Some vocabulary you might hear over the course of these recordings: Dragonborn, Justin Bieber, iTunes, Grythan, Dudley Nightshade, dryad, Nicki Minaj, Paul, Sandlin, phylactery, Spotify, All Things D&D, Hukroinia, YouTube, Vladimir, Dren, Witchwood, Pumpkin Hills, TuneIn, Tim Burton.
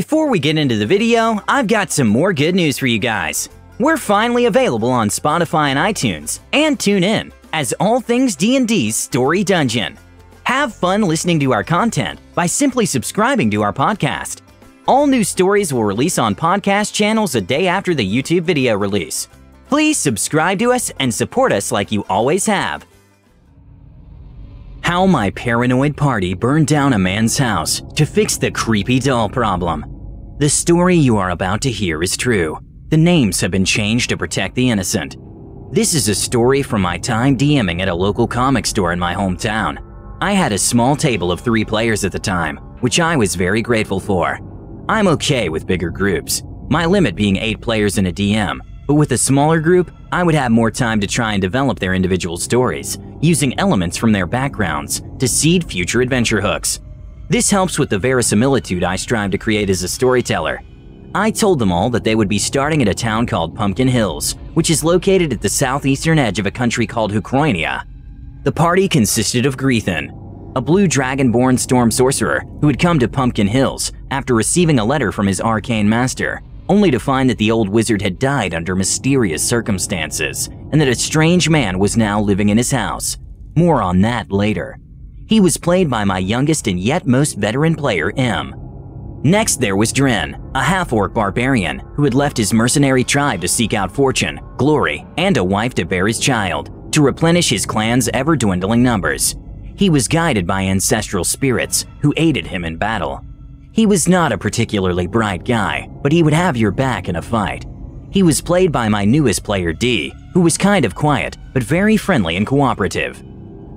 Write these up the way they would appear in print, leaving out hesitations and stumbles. Before we get into the video, I've got some more good news for you guys. We're finally available on Spotify and iTunes, and TuneIn, as All Things D&D's Story Dungeon. Have fun listening to our content by simply subscribing to our podcast. All new stories will release on podcast channels a day after the YouTube video release. Please subscribe to us and support us like you always have. How my paranoid party burned down a man's house to fix the creepy doll problem. The story you are about to hear is true. The names have been changed to protect the innocent. This is a story from my time DMing at a local comic store in my hometown. I had a small table of 3 players at the time, which I was very grateful for. I'm okay with bigger groups, my limit being 8 players in a DM, but with a smaller group, I would have more time to try and develop their individual stories, using elements from their backgrounds to seed future adventure hooks. This helps with the verisimilitude I strive to create as a storyteller. I told them all that they would be starting at a town called Pumpkin Hills, which is located at the southeastern edge of a country called Hukroinia. The party consisted of Grythan, a blue dragonborn storm sorcerer who had come to Pumpkin Hills after receiving a letter from his arcane master, only to find that the old wizard had died under mysterious circumstances and that a strange man was now living in his house. More on that later. He was played by my youngest and yet most veteran player, M. Next there was Dren, a half-orc barbarian who had left his mercenary tribe to seek out fortune, glory, and a wife to bear his child to replenish his clan's ever-dwindling numbers. He was guided by ancestral spirits who aided him in battle. He was not a particularly bright guy, but he would have your back in a fight. He was played by my newest player, D, who was kind of quiet but very friendly and cooperative.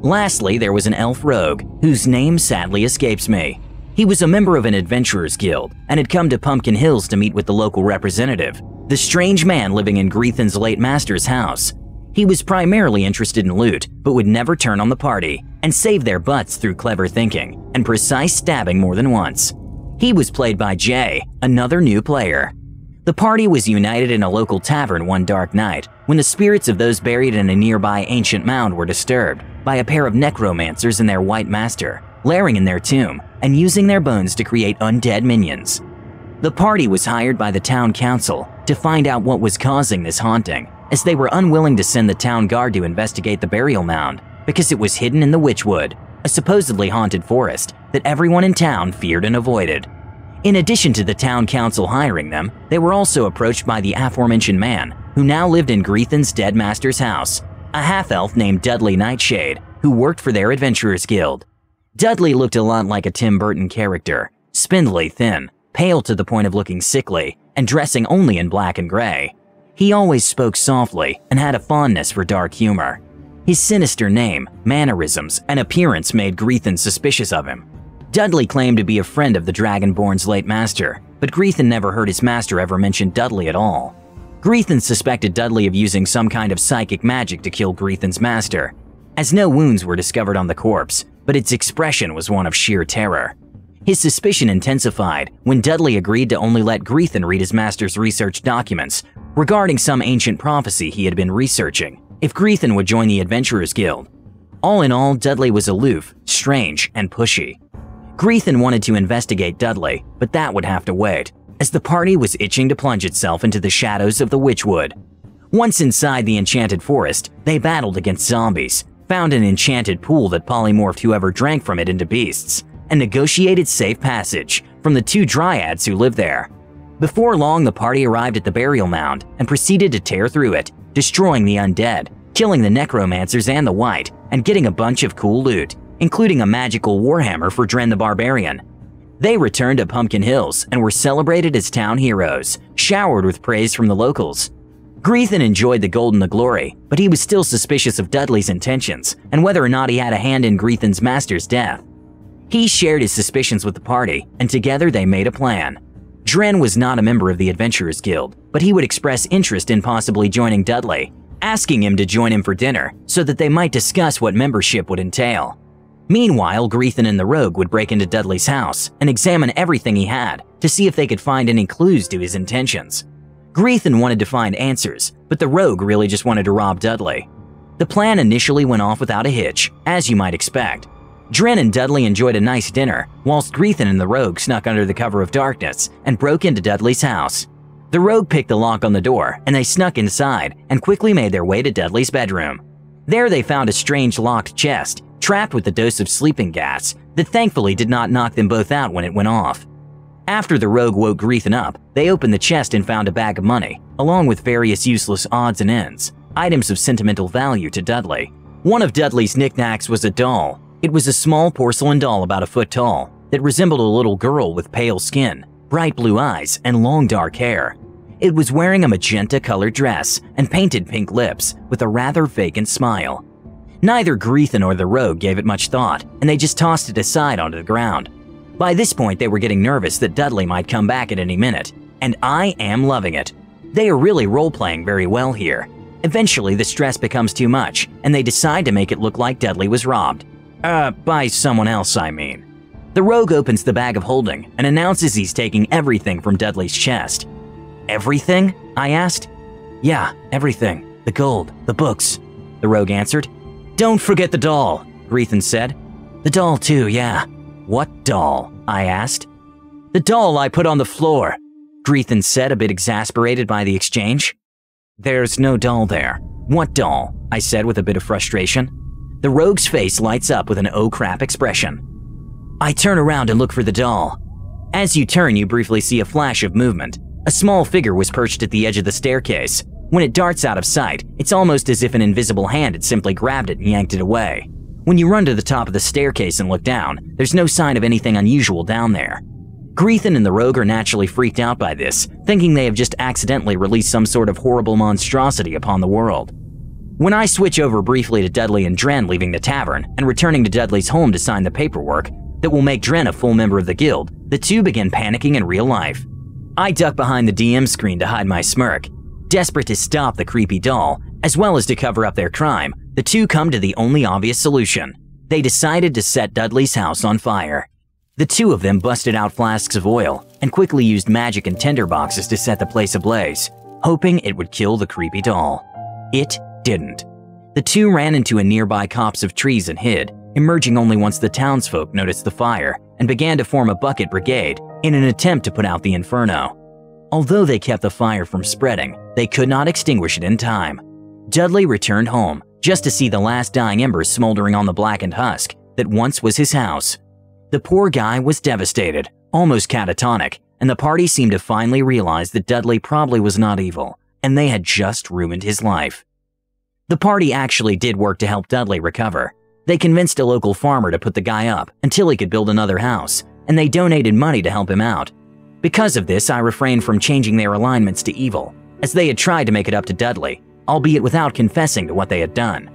Lastly, there was an elf rogue whose name sadly escapes me. He was a member of an adventurer's guild and had come to Pumpkin Hills to meet with the local representative, the strange man living in Grythan's late master's house. He was primarily interested in loot but would never turn on the party and save their butts through clever thinking and precise stabbing more than once. He was played by Jay, another new player. The party was united in a local tavern one dark night when the spirits of those buried in a nearby ancient mound were disturbed by a pair of necromancers and their white master, lairing in their tomb and using their bones to create undead minions. The party was hired by the town council to find out what was causing this haunting, as they were unwilling to send the town guard to investigate the burial mound because it was hidden in the Witchwood, a supposedly haunted forest that everyone in town feared and avoided. In addition to the town council hiring them, they were also approached by the aforementioned man, who now lived in Grythan's dead master's house, a half-elf named Dudley Nightshade, who worked for their adventurer's guild. Dudley looked a lot like a Tim Burton character, spindly thin, pale to the point of looking sickly, and dressing only in black and gray. He always spoke softly and had a fondness for dark humor. His sinister name, mannerisms, and appearance made Grythan suspicious of him. Dudley claimed to be a friend of the Dragonborn's late master, but Grythan never heard his master ever mention Dudley at all. Grythan suspected Dudley of using some kind of psychic magic to kill Grythan's master, as no wounds were discovered on the corpse, but its expression was one of sheer terror. His suspicion intensified when Dudley agreed to only let Grythan read his master's research documents regarding some ancient prophecy he had been researching, if Grythan would join the Adventurers Guild. All in all, Dudley was aloof, strange, and pushy. Grythan wanted to investigate Dudley, but that would have to wait, as the party was itching to plunge itself into the shadows of the Witchwood. Once inside the enchanted forest, they battled against zombies, found an enchanted pool that polymorphed whoever drank from it into beasts, and negotiated safe passage from the 2 dryads who lived there. Before long, the party arrived at the burial mound and proceeded to tear through it, destroying the undead, killing the necromancers and the white, and getting a bunch of cool loot, including a magical warhammer for Dren the Barbarian. They returned to Pumpkin Hills and were celebrated as town heroes, showered with praise from the locals. Grythan enjoyed the gold and the glory, but he was still suspicious of Dudley's intentions and whether or not he had a hand in Grythan's master's death. He shared his suspicions with the party, and together they made a plan. Dren was not a member of the Adventurers Guild, but he would express interest in possibly joining Dudley, asking him to join him for dinner so that they might discuss what membership would entail. Meanwhile, Grythan and the rogue would break into Dudley's house and examine everything he had to see if they could find any clues to his intentions. Grythan wanted to find answers, but the rogue really just wanted to rob Dudley. The plan initially went off without a hitch, as you might expect. Dren and Dudley enjoyed a nice dinner, whilst Grythan and the Rogue snuck under the cover of darkness and broke into Dudley's house. The Rogue picked the lock on the door, and they snuck inside and quickly made their way to Dudley's bedroom. There they found a strange locked chest, trapped with a dose of sleeping gas, that thankfully did not knock them both out when it went off. After the Rogue woke Grythan up, they opened the chest and found a bag of money, along with various useless odds and ends, items of sentimental value to Dudley. One of Dudley's knickknacks was a doll. It was a small porcelain doll about a foot tall that resembled a little girl with pale skin, bright blue eyes, and long dark hair. It was wearing a magenta-colored dress and painted pink lips with a rather vacant smile. Neither Grythan nor the Rogue gave it much thought, and they just tossed it aside onto the ground. By this point, they were getting nervous that Dudley might come back at any minute, and I am loving it. They are really role-playing very well here. Eventually, the stress becomes too much, and they decide to make it look like Dudley was robbed. By someone else, I mean. The Rogue opens the bag of holding and announces he's taking everything from Dudley's chest. "Everything?" I asked. "Yeah, everything. The gold, the books," the Rogue answered. "Don't forget the doll," Grythan said. "The doll too, yeah." "What doll?" I asked. "The doll I put on the floor," Grythan said, a bit exasperated by the exchange. "There's no doll there." "What doll?" I said with a bit of frustration. The Rogue's face lights up with an "oh crap" expression. "I turn around and look for the doll." As you turn, you briefly see a flash of movement. A small figure was perched at the edge of the staircase. When it darts out of sight, it's almost as if an invisible hand had simply grabbed it and yanked it away. When you run to the top of the staircase and look down, there's no sign of anything unusual down there. Grythan and the Rogue are naturally freaked out by this, thinking they have just accidentally released some sort of horrible monstrosity upon the world. When I switch over briefly to Dudley and Dren leaving the tavern and returning to Dudley's home to sign the paperwork that will make Dren a full member of the guild, the two begin panicking in real life. I duck behind the DM screen to hide my smirk. Desperate to stop the creepy doll, as well as to cover up their crime, the two come to the only obvious solution. They decided to set Dudley's house on fire. The two of them busted out flasks of oil and quickly used magic and tinder boxes to set the place ablaze, hoping it would kill the creepy doll. It didn't. The two ran into a nearby copse of trees and hid, emerging only once the townsfolk noticed the fire and began to form a bucket brigade in an attempt to put out the inferno. Although they kept the fire from spreading, they could not extinguish it in time. Dudley returned home just to see the last dying embers smoldering on the blackened husk that once was his house. The poor guy was devastated, almost catatonic, and the party seemed to finally realize that Dudley probably was not evil, and they had just ruined his life. The party actually did work to help Dudley recover. They convinced a local farmer to put the guy up until he could build another house, and they donated money to help him out. Because of this, I refrained from changing their alignments to evil, as they had tried to make it up to Dudley, albeit without confessing to what they had done.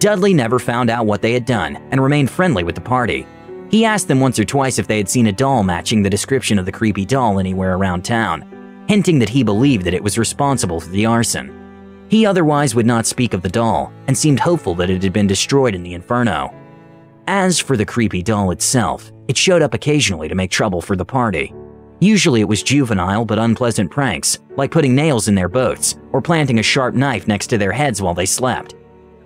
Dudley never found out what they had done and remained friendly with the party. He asked them once or twice if they had seen a doll matching the description of the creepy doll anywhere around town, hinting that he believed that it was responsible for the arson. He otherwise would not speak of the doll and seemed hopeful that it had been destroyed in the inferno. As for the creepy doll itself, it showed up occasionally to make trouble for the party. Usually it was juvenile but unpleasant pranks, like putting nails in their boats or planting a sharp knife next to their heads while they slept.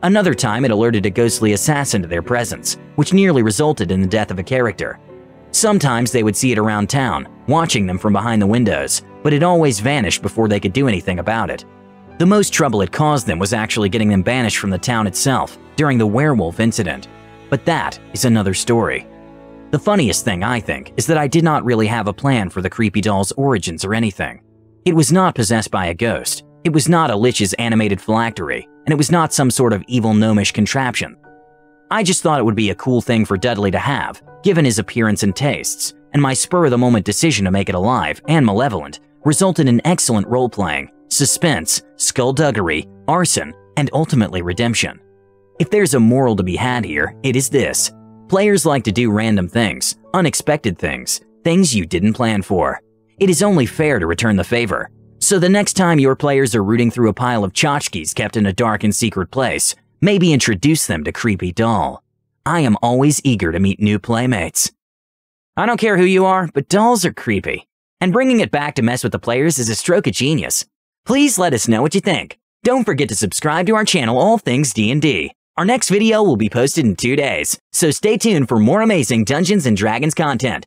Another time it alerted a ghostly assassin to their presence, which nearly resulted in the death of a character. Sometimes they would see it around town, watching them from behind the windows, but it always vanished before they could do anything about it. The most trouble it caused them was actually getting them banished from the town itself during the werewolf incident, but that is another story. The funniest thing, I think, is that I did not really have a plan for the creepy doll's origins or anything. It was not possessed by a ghost, it was not a lich's animated phylactery, and it was not some sort of evil gnomish contraption. I just thought it would be a cool thing for Dudley to have, given his appearance and tastes, and my spur-of-the-moment decision to make it alive and malevolent resulted in excellent role-playing, suspense, skullduggery, arson, and ultimately redemption. If there's a moral to be had here, it is this. Players like to do random things, unexpected things, things you didn't plan for. It is only fair to return the favor. So the next time your players are rooting through a pile of tchotchkes kept in a dark and secret place, maybe introduce them to Creepy Doll. I am always eager to meet new playmates. I don't care who you are, but dolls are creepy. And bringing it back to mess with the players is a stroke of genius. Please let us know what you think. Don't forget to subscribe to our channel All Things D&D. Our next video will be posted in 2 days, so stay tuned for more amazing Dungeons & Dragons content.